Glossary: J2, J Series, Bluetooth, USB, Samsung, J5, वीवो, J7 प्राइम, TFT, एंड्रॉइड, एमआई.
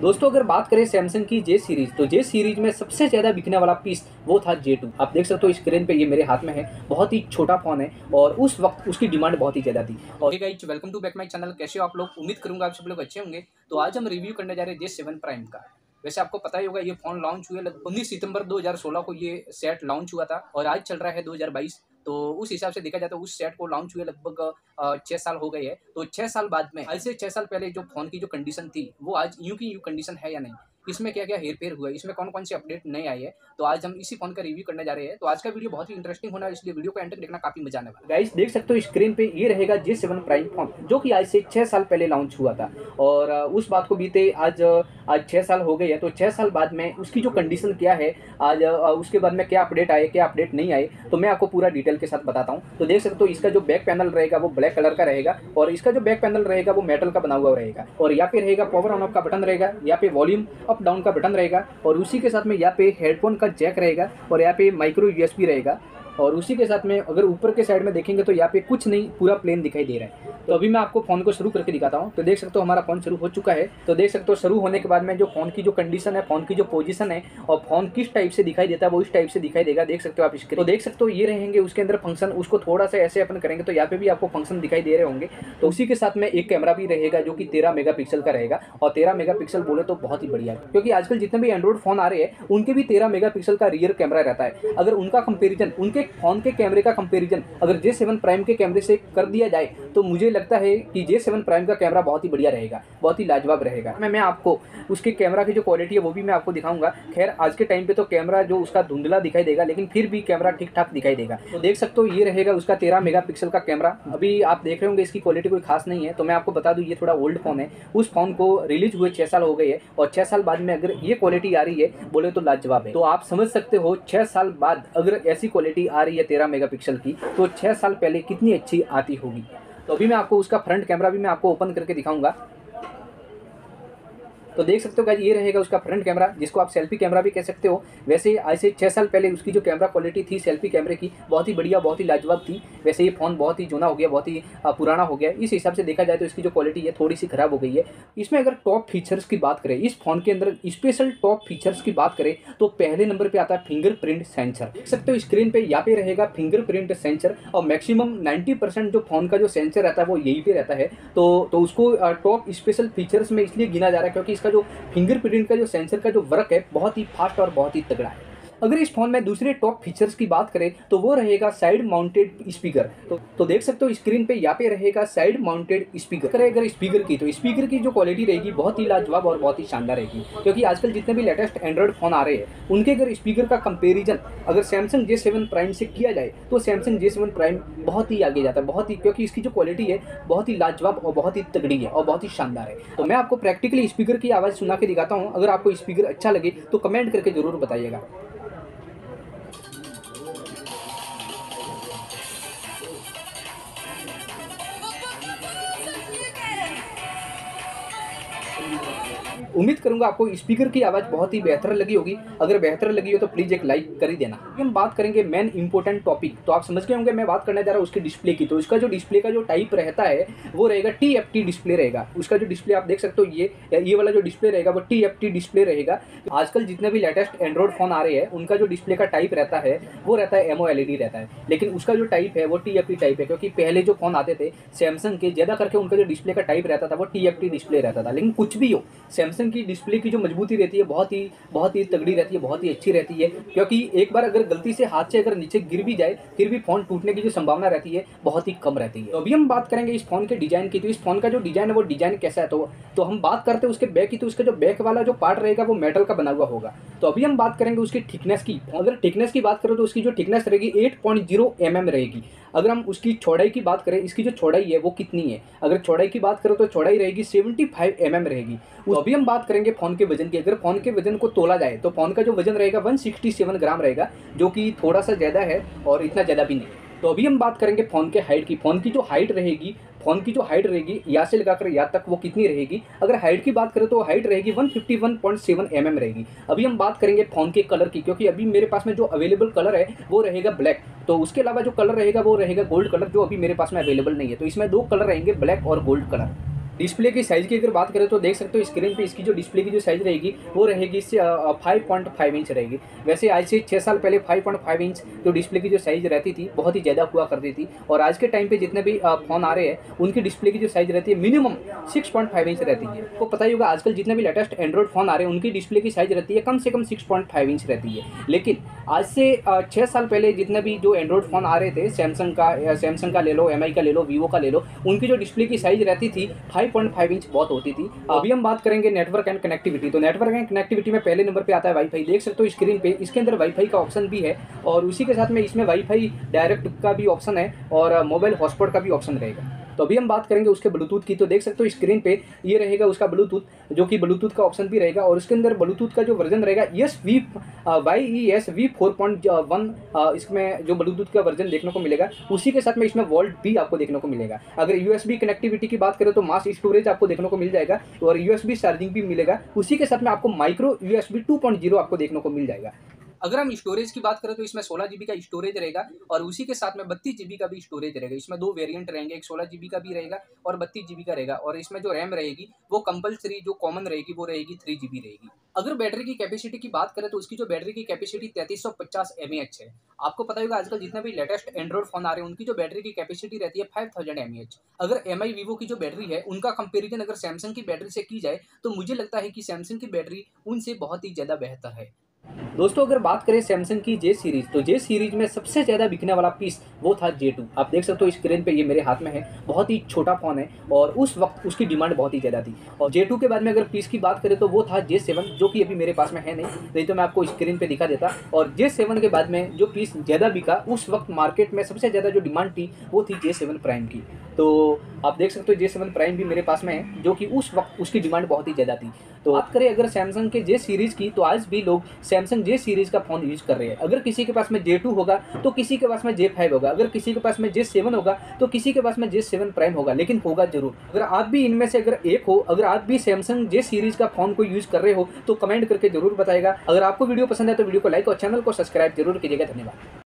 दोस्तों अगर बात करें सैमसंग की जे सीरीज, तो जे सीरीज में सबसे ज़्यादा बिकने वाला पीस वो था J2। आप देख सकते हो स्क्रीन पे ये मेरे हाथ में है, बहुत ही छोटा फ़ोन है और उस वक्त उसकी डिमांड बहुत ही ज़्यादा थी। और guys welcome to back my channel, कैसे हो आप लोग? उम्मीद करूँगा आप सब लोग अच्छे होंगे। तो आज हम रिव्यू करने जा रहे हैं J7 प्राइम का। वैसे आपको पता ही होगा ये फ़ोन लॉन्च हुए 19 सितंबर 2016 को ये सेट लॉन्च हुआ था और आज चल रहा है 2022, तो उस हिसाब से देखा जाए तो उस सेट को लॉन्च हुए लगभग 6 साल हो गए हैं। तो 6 साल बाद में, ऐसे 6 साल पहले जो फ़ोन की जो कंडीशन थी वो आज यूँ की यूँ कंडीशन है या नहीं, इसमें क्या क्या हेर फेर हुआ है, इसमें कौन कौन से अपडेट नए आए हैं, तो आज हम इसी फोन का रिव्यू करने जा रहे हैं। तो आज का वीडियो बहुत ही इंटरेस्टिंग होना है, इसलिए वीडियो का एंड तक देखना काफी मजा आने वाला है। गाइस देख सकते हो स्क्रीन पे ये रहेगा J7 प्राइम फोन, जो कि आज से 6 साल पहले लॉन्च हुआ था और उस बात को बीते आज 6 साल हो गए हैं। तो 6 साल बाद में उसकी जो कंडीशन क्या है, आज उसके बाद में क्या अपडेट आए क्या अपडेट नहीं आए, तो मैं आपको पूरा डिटेल के साथ बताता हूँ। तो देख सकते हो इसका जो बैक पैनल रहेगा वो ब्लैक कलर का रहेगा और इसका जो बैक पैनल रहेगा वो मेटल का बना हुआ रहेगा और यहाँ पे रहेगा पावर ऑन ऑफ का बटन रहेगा, यहाँ पे वॉल्यूम अप डाउन का बटन रहेगा और उसी के साथ में यहाँ पे हेडफोन का जैक रहेगा और यहाँ पे माइक्रो USB रहेगा। और उसी के साथ में अगर ऊपर के साइड में देखेंगे तो यहाँ पे कुछ नहीं, पूरा प्लेन दिखाई दे रहा है। तो अभी मैं आपको फ़ोन को शुरू करके दिखाता हूँ। तो देख सकते हो हमारा फ़ोन शुरू हो चुका है। तो देख सकते हो शुरू होने के बाद में जो फ़ोन की जो कंडीशन है, फ़ोन की जो पोजीशन है और फ़ोन किस टाइप से दिखाई देता है वो इस टाइप से दिखाई देगा। देख सकते हो आप इसके, तो देख सकते हो ये रहेंगे उसके अंदर फंक्शन। उसको थोड़ा सा ऐसे अपन करेंगे तो यहाँ पे भी आपको फंक्शन दिखाई दे रहे होंगे। तो उसी के साथ में एक कैमरा भी रहेगा जो कि 13 मेगापिक्सल का रहेगा और 13 मेगापिक्सल बोले तो बहुत ही बढ़िया है, क्योंकि आजकल जितने भी एंड्रॉइड फ़ोन आ रहे हैं उनके भी 13 मेगापिक्सल का रियर कैमरा रहता है। अगर उनका कंपेरिजन, उनके फ़ोन के कैमरे का कंपेरिजन अगर J7 प्राइम के कैमरे से कर दिया जाए तो मुझे लगता है कि J7 प्राइम का कैमरा बहुत ही बढ़िया रहेगा, बहुत ही लाजवाब रहेगा। मैं आपको उसके कैमरा की जो क्वालिटी है वो भी मैं आपको दिखाऊंगा। खैर आज के टाइम पे तो कैमरा जो उसका धुंधला दिखाई देगा, लेकिन फिर भी कैमरा ठीक ठाक दिखाई देगा। तो देख सकते हो ये रहेगा उसका 13 मेगापिक्सल का कैमरा। अभी आप देख रहे होंगे इसकी क्वालिटी कोई खास नहीं है। तो मैं आपको बता दूँ ये थोड़ा ओल्ड फ़ोन है, उस फ़ोन को रिलीज हुए 6 साल हो गए है और 6 साल बाद में अगर ये क्वालिटी आ रही है बोले तो लाजवाब है। तो आप समझ सकते हो 6 साल बाद अगर ऐसी क्वालिटी आ रही है 13 मेगापिक्सल की, तो 6 साल पहले कितनी अच्छी आती होगी। तो अभी मैं आपको उसका फ्रंट कैमरा भी मैं आपको ओपन करके दिखाऊंगा। तो देख सकते हो गाइस ये रहेगा उसका फ्रंट कैमरा, जिसको आप सेल्फी कैमरा भी कह सकते हो। वैसे आज से 6 साल पहले उसकी जो कैमरा क्वालिटी थी सेल्फी कैमरे की बहुत ही बढ़िया, बहुत ही लाजवाब थी। वैसे ये फ़ोन बहुत ही जूना हो गया, बहुत ही पुराना हो गया। इस हिसाब से देखा जाए तो इसकी जो क्वालिटी है थोड़ी सी ख़राब हो गई है। इसमें अगर टॉप फीचर्स की बात करें, इस फ़ोन के अंदर स्पेशल टॉप फीचर्स की बात करें तो पहले नंबर पर आता है फिंगरप्रिंट सेंसर। देख सकते हो स्क्रीन पर यहाँ पे रहेगा फिंगरप्रिंट सेंसर और मैक्सिमम 90% जो फ़ोन का जो सेंसर रहता है वो यहीं पर रहता है। तो उसको टॉप स्पेशल फीचर्स में इसलिए गिना जा रहा है क्योंकि इसका जो फिंगरप्रिंट का जो सेंसर का जो वर्क है बहुत ही फास्ट और बहुत ही तगड़ा है। अगर इस फोन में दूसरे टॉप फीचर्स की बात करें तो वो रहेगा साइड माउंटेड स्पीकर। तो देख सकते हो स्क्रीन पे यहाँ पे रहेगा साइड माउंटेड स्पीकर। अगर स्पीकर की, तो स्पीकर की जो क्वालिटी रहेगी बहुत ही लाजवाब और बहुत ही शानदार रहेगी, क्योंकि आजकल जितने भी लेटेस्ट एंड्रॉइड फ़ोन आ रहे हैं उनके अगर स्पीकर का कंपेरिजन अगर सैमसंग J7 प्राइम से किया जाए तो सैमसंग J7 प्राइम बहुत ही आगे जाता है, बहुत ही, क्योंकि इसकी जो क्वालिटी है बहुत ही लाजवाब और बहुत ही तगड़ी है और बहुत ही शानदार है। तो मैं आपको प्रैक्टिकली स्पीकर की आवाज़ सुना के दिखाता हूँ। अगर आपको स्पीकर अच्छा लगे तो कमेंट करके ज़रूर बताइएगा। उम्मीद करूंगा आपको स्पीकर की आवाज़ बहुत ही बेहतर लगी होगी। अगर बेहतर लगी हो तो प्लीज़ एक लाइक कर ही देना। हम बात करेंगे मेन इंपॉर्टेंट टॉपिक, तो आप समझ गए होंगे मैं बात करने जा रहा हूँ उसके डिस्प्ले की। तो इसका जो डिस्प्ले का जो टाइप रहता है वो रहेगा TFT डिस्प्ले रहेगा। उसका जो डिस्प्ले आप देख सकते हो ये वाला जो डिस्प्ले रहेगा वो TFT डिस्प्ले रहेगा। आजकल जितने भी लेटेस्ट एंड्रॉइड फ़ोन आ रहे हैं उनका जो डिस्प्ले का टाइप रहता है वो रहता है MOLED रहता है, लेकिन उसका जो टाइप है वो TFT टाइप है। क्योंकि पहले जो फ़ोन आते थे सैमसंग के, ज़्यादा करके उनका जो डिस्प्ले का टाइप रहता था वो TFT डिस्प्ले रहता था। लेकिन कुछ भी हो, सैमसंग की डिस्प्ले की जो मजबूती रहती है बहुत ही तगड़ी रहती है, बहुत ही अच्छी रहती है। क्योंकि एक बार अगर गलती से हाथ से अगर नीचे गिर भी जाए फिर भी फ़ोन टूटने की जो संभावना रहती है बहुत ही कम रहती है। तो अभी हम बात करेंगे इस फ़ोन के डिज़ाइन की। तो इस फ़ोन का जो डिज़ाइन है वो डिज़ाइन कैसा है, तो हम बात करते हैं उसके बैक की। तो उसका जो बैक वाला जो पार्ट रहेगा वो मेटल का बना हुआ होगा। तो अभी हम बात करेंगे उसकी थिकनेस की। अगर थिकनेस की बात करें तो उसकी जो थिकनेस रहेगी 8.0 mm रहेगी। अगर हम उसकी चौड़ाई की बात करें, इसकी जो चौड़ाई है वो कितनी है, अगर चौड़ाई की बात करें तो चौड़ाई रहेगी 75 mm रहेगी। अभी हम बात करेंगे फ़ोन के वजन की। अगर फ़ोन के वजन को तोला जाए तो फ़ोन का जो वजन रहेगा 167 ग्राम रहेगा, जो कि थोड़ा सा ज़्यादा है और इतना ज़्यादा भी नहीं। तो अभी हम बात करेंगे फ़ोन के हाइट की। फ़ोन की जो हाइट रहेगी यहाँ से लगाकर यहाँ तक वो कितनी रहेगी। अगर हाइट की बात करें तो हाइट रहेगी 151.7 mm रहेगी। अभी हम बात करेंगे फ़ोन के कलर की, क्योंकि अभी मेरे पास में जो अवेलेबल कलर है वो रहेगा ब्लैक। तो उसके अलावा जो कलर रहेगा वो रहेगा गोल्ड कलर, जो अभी मेरे पास में अवेलेबल नहीं है। तो इसमें 2 कलर रहेंगे, ब्लैक और गोल्ड कलर। डिस्प्ले की साइज़ की अगर बात करें तो देख सकते हो स्क्रीन पे इसकी जो डिस्प्ले की जो साइज़ रहेगी वो रहेगी इससे 5.5 इंच रहेगी। वैसे आज से 6 साल पहले 5.5 इंच जो डिस्प्ले की जो साइज़ रहती थी बहुत ही ज़्यादा हुआ करती थी, और आज के टाइम पे जितने भी फ़ोन आ रहे हैं उनकी डिस्प्ले की जो साइज़ रहती है मिनिमम 6.5 इंच रहती है। आपको पता ही होगा आजकल जितने भी लेटेस्ट एंड्रॉइड फ़ोन आ रहे हैं उनकी डिस्प्ले की साइज़ रहती है कम से कम 6.5 इंच रहती है। लेकिन आज से 6 साल पहले जितने भी जो एंड्रॉइड फ़ोन आ रहे थे सैमसंग का ले लो, एमआई का ले लो, वीवो का ले लो, उनकी जो डिस्प्ले की साइज़ रहती थी 5.5 इंच बहुत होती थी। अभी हम बात करेंगे नेटवर्क एंड कनेक्टिविटी। तो नेटवर्क एंड कनेक्टिविटी में पहले नंबर पे आता है वाईफाई। देख सकते हो स्क्रीन पे इसके अंदर वाईफाई का ऑप्शन भी है और उसी के साथ में इसमें वाईफाई डायरेक्ट का भी ऑप्शन है और मोबाइल हॉटस्पॉट का भी ऑप्शन रहेगा। तो अभी हम बात करेंगे उसके ब्लूटूथ की। तो देख सकते हो स्क्रीन पे ये रहेगा उसका ब्लूटूथ, जो कि ब्लूटूथ का ऑप्शन भी रहेगा और उसके अंदर ब्लूटूथ का जो वर्जन रहेगा YESV 4.1 इसमें जो ब्लूटूथ का वर्जन देखने को मिलेगा। उसी के साथ में इसमें वोल्ट भी आपको देखने को मिलेगा। अगर USB कनेक्टिविटी की बात करें तो मास स्टोरेज आपको देखने को मिल जाएगा और USB चार्जिंग भी मिलेगा। उसी के साथ में आपको माइक्रो USB 2.0 आपको देखने को मिल जाएगा। अगर हम स्टोरेज की बात करें तो इसमें 16 GB का स्टोरेज रहेगा और उसी के साथ में 32 GB का भी स्टोरेज रहेगा। इसमें दो वेरिएंट रहेंगे, एक 16 GB का भी रहेगा और 32 GB का रहेगा। और इसमें जो रैम रहेगी वो कंपलसरी जो कॉमन रहेगी वो रहेगी 3 GB रहेगी। अगर बैटरी की कैपेसिटी की बात करें तो उसकी जो बैटरी की कैपेसिटी 3350 mAh है। आपको पता होगा आजकल जितने भी लेटेस्ट एंड्रॉइड फोन आ रहे हैं उनकी जो बैटरी की कैपेसिटी रहती है 5000 mAh। अगर एमआई वीवो की जो बैटरी है उनका कंपेरिजन अगर सैमसंग की बैटरी से की जाए तो मुझे लगता है कि सैमसंग की बैटरी उनसे बहुत ही ज़्यादा बेहतर है। दोस्तों अगर बात करें सैमसंग की J सीरीज़, तो J सीरीज़ में सबसे ज़्यादा बिकने वाला पीस वो था J2। आप देख सकते हो स्क्रीन पे ये मेरे हाथ में है, बहुत ही छोटा फ़ोन है और उस वक्त उसकी डिमांड बहुत ही ज़्यादा थी। और J2 के बाद में अगर पीस की बात करें तो वो था J7, जो कि अभी मेरे पास में है नहीं तो मैं आपको स्क्रीन पर दिखा देता। और J7 के बाद में जो पीस ज़्यादा बिका उस वक्त मार्केट में सबसे ज़्यादा जो डिमांड थी वो थी J7 प्राइम की। तो आप देख सकते हो J7 प्राइम भी मेरे पास में है, जो कि उस वक्त उसकी डिमांड बहुत ही ज़्यादा थी। तो बात करें अगर सैमसंग के J सीरीज़ की, तो आज भी लोग सैमसंग J सीरीज़ का फ़ोन यूज़ कर रहे हैं। अगर किसी के पास में J2 होगा तो किसी के पास में J5 होगा, अगर किसी के पास में J7 होगा तो किसी के पास में J7 प्राइम होगा, लेकिन होगा ज़रूर। अगर आप भी इनमें से अगर एक हो, अगर आप भी सैमसंग J सीरीज़ का फ़ोन को यूज़ कर रहे हो तो कमेंट करके ज़रूर बताएगा। अगर आपको वीडियो पसंद है तो वीडियो को लाइक और चैनल को सब्सक्राइब जरूर कीजिएगा। धन्यवाद।